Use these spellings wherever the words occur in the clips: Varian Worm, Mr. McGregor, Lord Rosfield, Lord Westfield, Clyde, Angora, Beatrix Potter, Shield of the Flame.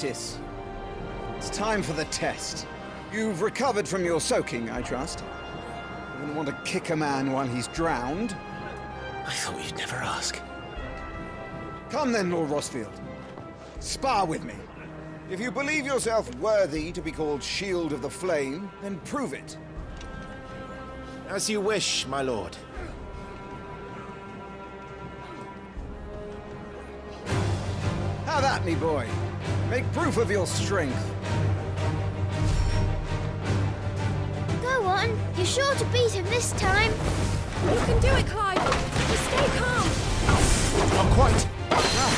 practice. It's time for the test. You've recovered from your soaking, I trust. You wouldn't want to kick a man while he's drowned. I thought you'd never ask. Come then, Lord Rosfield. Spar with me. If you believe yourself worthy to be called Shield of the Flame, then prove it. As you wish, my lord. Have at me, boy. Make proof of your strength. Go on. You're sure to beat him this time. You can do it, Clyde. Just stay calm. Not quite. Ah.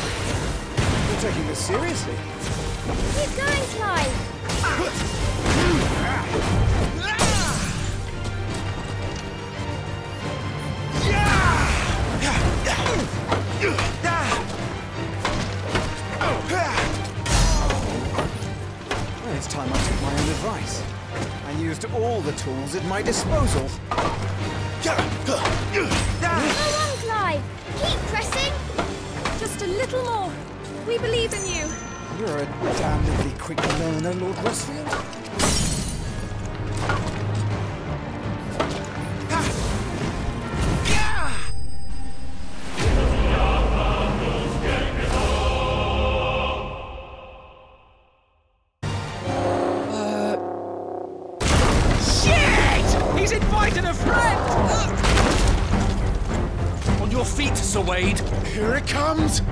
You're taking this seriously. Keep going, Clyde. Well, it's time I took my own advice. I used all the tools at my disposal. Go on, Clyde. Keep pressing. Just a little more. We believe in you. You're a damnably quick learner, Lord Westfield. Shit! He's invited a friend! On your feet, Sir Wade. Here it comes!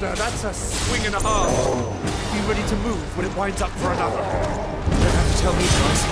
That's a swing and a half. Be ready to move when it winds up for another. You don't have to tell me twice.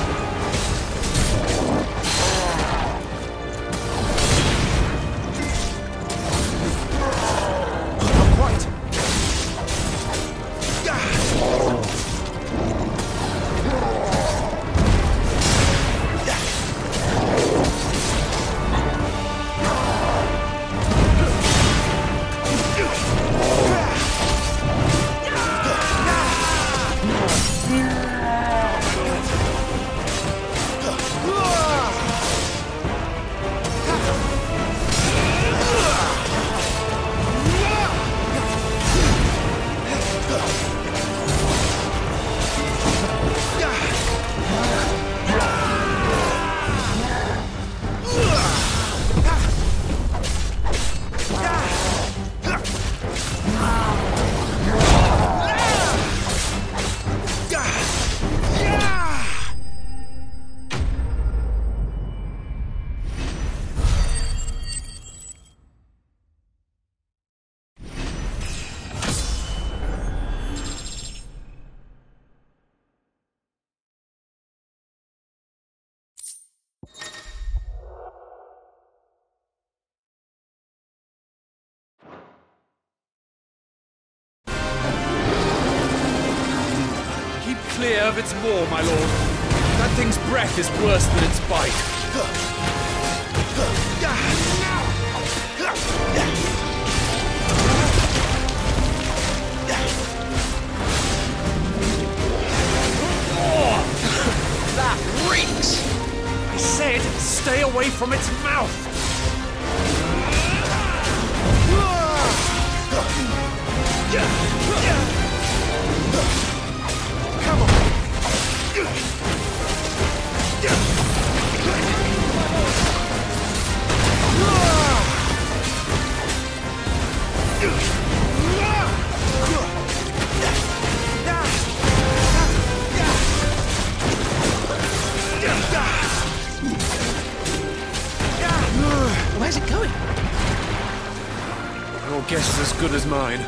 Clear of its maw, my lord. That thing's breath is worse than its bite. Oh, that reeks! I said, stay away from its mouth! guess is as good as mine.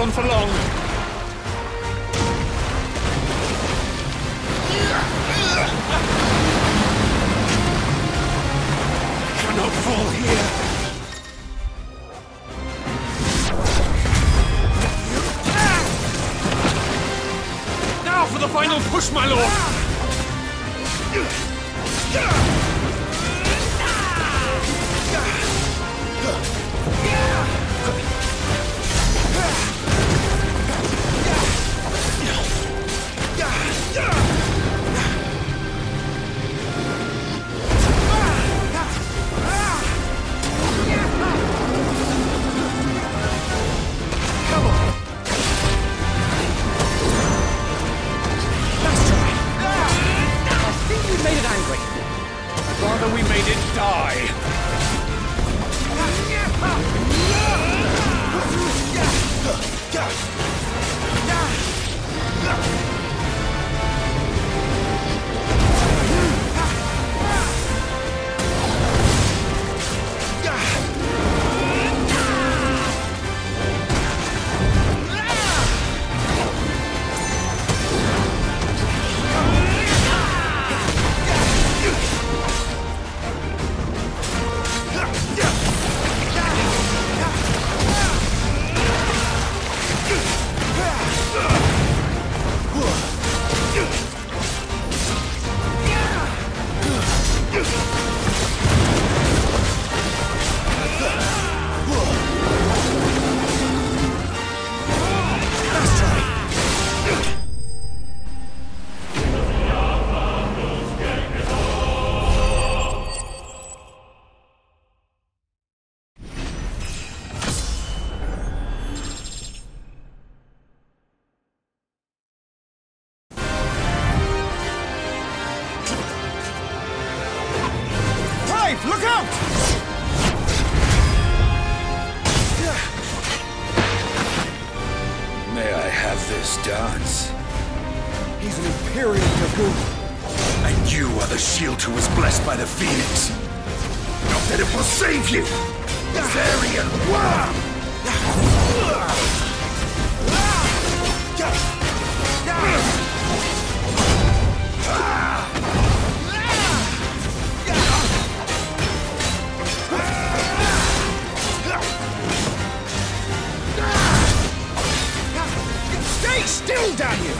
For long. Cannot fall here. Now for the final push, my lord. Look out! May I have this dance? He's an Imperial Dragoon. And you are the shield who was blessed by the Phoenix. Not that it will save you! Varian Worm! Still, damn you!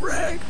Rag!